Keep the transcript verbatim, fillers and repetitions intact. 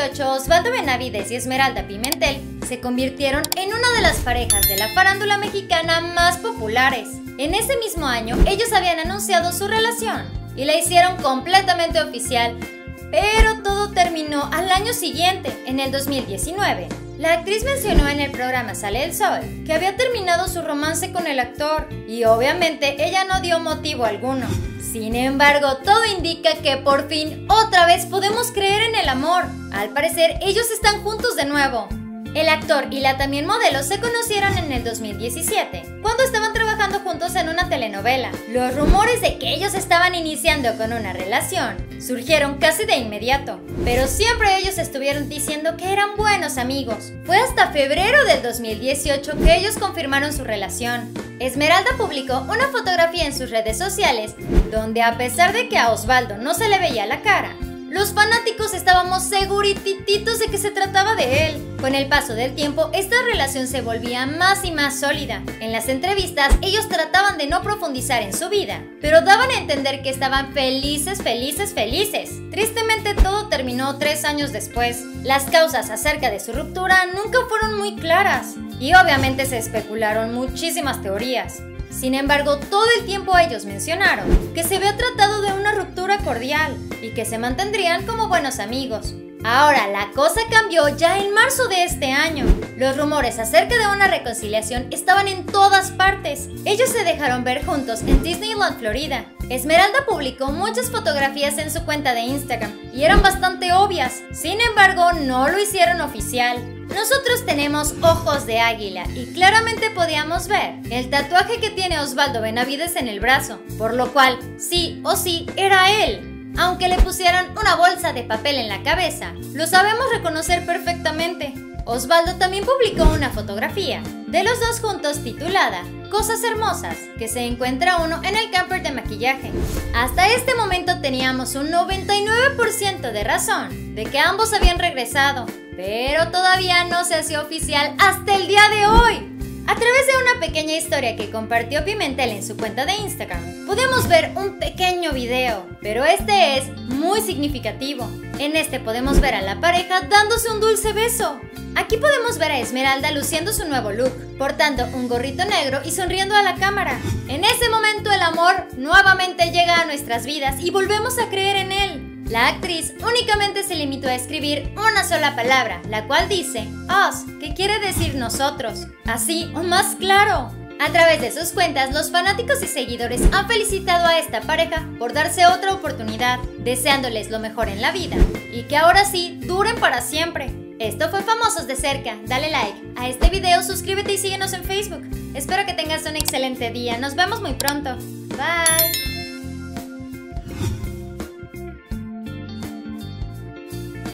dos mil dieciocho, Osvaldo Benavides y Esmeralda Pimentel se convirtieron en una de las parejas de la farándula mexicana más populares. En ese mismo año, ellos habían anunciado su relación y la hicieron completamente oficial, pero todo terminó al año siguiente, en el dos mil diecinueve. La actriz mencionó en el programa Sale el Sol que había terminado su romance con el actor y obviamente ella no dio motivo alguno. Sin embargo, todo indica que por fin otra vez podemos creer en el amor. Al parecer, ellos están juntos de nuevo. El actor y la también modelo se conocieron en el dos mil diecisiete, cuando estaban trabajando juntos en una telenovela. Los rumores de que ellos estaban iniciando con una relación surgieron casi de inmediato, pero siempre ellos estuvieron diciendo que eran buenos amigos. Fue hasta febrero del dos mil dieciocho que ellos confirmaron su relación. Esmeralda publicó una fotografía en sus redes sociales donde, a pesar de que a Osvaldo no se le veía la cara, los fanáticos estábamos seguritititos de que se trataba de él. Con el paso del tiempo, esta relación se volvía más y más sólida. En las entrevistas, ellos trataban de no profundizar en su vida, pero daban a entender que estaban felices, felices, felices. Tristemente, todo terminó tres años después. Las causas acerca de su ruptura nunca fueron muy claras, y obviamente se especularon muchísimas teorías. Sin embargo, todo el tiempo ellos mencionaron que se había tratado de una ruptura cordial y que se mantendrían como buenos amigos. Ahora, la cosa cambió ya en marzo de este año. Los rumores acerca de una reconciliación estaban en todas partes. Ellos se dejaron ver juntos en Disneyland, Florida. Esmeralda publicó muchas fotografías en su cuenta de Instagram y eran bastante obvias. Sin embargo, no lo hicieron oficial. Nosotros tenemos ojos de águila y claramente podíamos ver el tatuaje que tiene Osvaldo Benavides en el brazo, por lo cual sí o sí era él. Aunque le pusieran una bolsa de papel en la cabeza, lo sabemos reconocer perfectamente. Osvaldo también publicó una fotografía de los dos juntos titulada Cosas Hermosas, que se encuentra uno en el camper de maquillaje. Hasta este momento teníamos un noventa y nueve por ciento de razón de que ambos habían regresado, pero todavía no se hacía oficial hasta el día de hoy. A través de una pequeña historia que compartió Pimentel en su cuenta de Instagram, podemos ver un pequeño video, pero este es muy significativo. En este podemos ver a la pareja dándose un dulce beso. Aquí podemos ver a Esmeralda luciendo su nuevo look, portando un gorrito negro y sonriendo a la cámara. En ese momento el amor nuevamente llega a nuestras vidas y volvemos a creer en él. La actriz únicamente se limitó a escribir una sola palabra, la cual dice Us, que quiere decir nosotros, así o más claro. A través de sus cuentas, los fanáticos y seguidores han felicitado a esta pareja por darse otra oportunidad, deseándoles lo mejor en la vida y que ahora sí duren para siempre. Esto fue Famosos de Cerca. Dale like a este video, suscríbete y síguenos en Facebook. Espero que tengas un excelente día, nos vemos muy pronto. Bye.